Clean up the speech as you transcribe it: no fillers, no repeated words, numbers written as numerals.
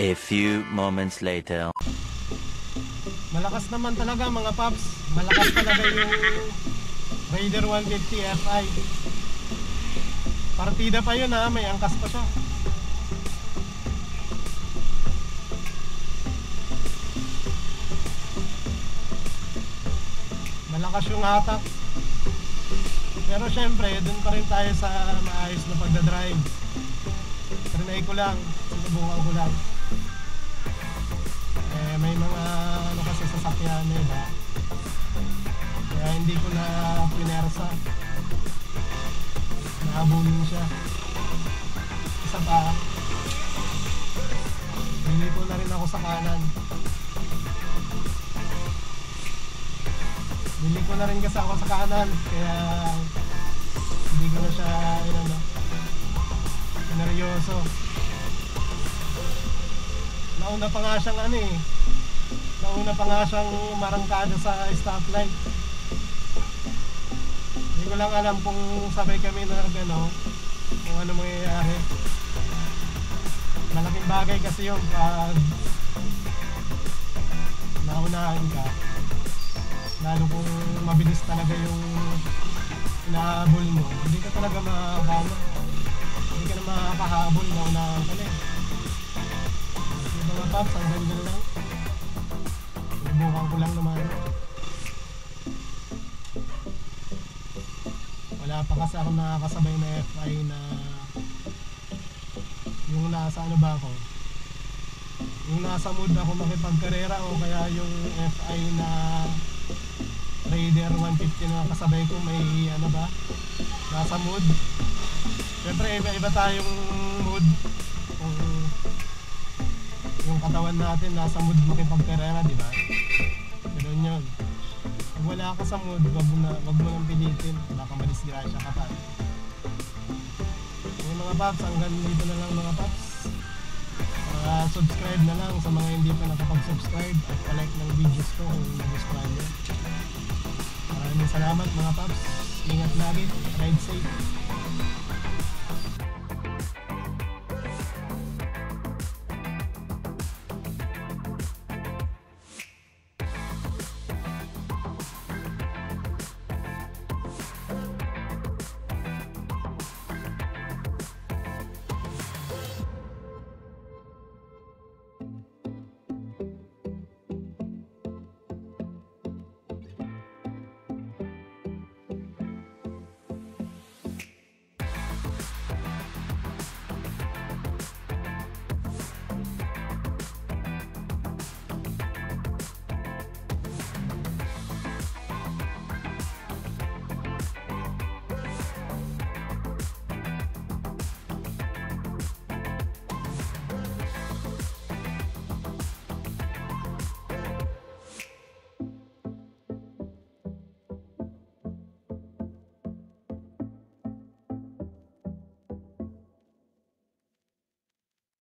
A few moments later. Malakas naman talaga mga paps. Malakas talaga yung Raider 150 Fi. Partida pa yun ha, may angkas pa siya. Malakas yung hatak. Pero syempre, dun pa rin tayo sa maayos na pagdadrive. Trinay ko lang, sinubukan ko lang. May mga ano kasi sasakyan nila. Kaya hindi ko na pinersa. Nakabunin siya. Isa pa. Nilipo na rin ako sa kanan. Bili ko na rin kasi ako sa kanan, kaya hindi ko na siya neryoso. Nauna pa nga siyang nauna pa nga siyang marangkada sa stoplight. Hindi ko lang alam kung sabay kami na gano'n, kung ano mangyayari. Malaking bagay kasi yung pag naunahan ka. Lalo kung mabilis talaga yung inahabol mo, hindi ka talaga makakala. Hindi ka na makakahabol, maunahan ka na eh. Yung mga paps, ang ganda lang. Ibukan ko lang naman. Wala pa kasi akong nakakasabay na FI na yung nasa ano ba ako? Yung nasa mood ako makipagkarera o kaya yung FI na Raider 150 na kasabay ko may ano ba nasa mood. Siyempre iba-iba tayong mood. Kung yung katawan natin nasa mood makipagkarera, di ba? Ganoon yun. Kung wala ka sa mood, wag mo nang pilitin, baka madisgrasya ka pa. Yung mga paps, hanggang dito na lang mga paps. Subscribe na lang sa mga hindi pa nakapag-subscribe at palike ng videos ko kung nagustuhan nyo. Maraming salamat mga paps. Ingat lagi, ride safe.